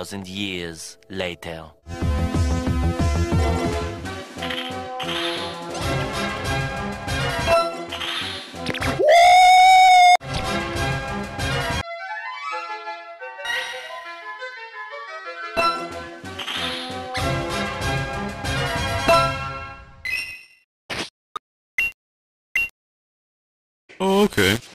2,000 years later. Okay.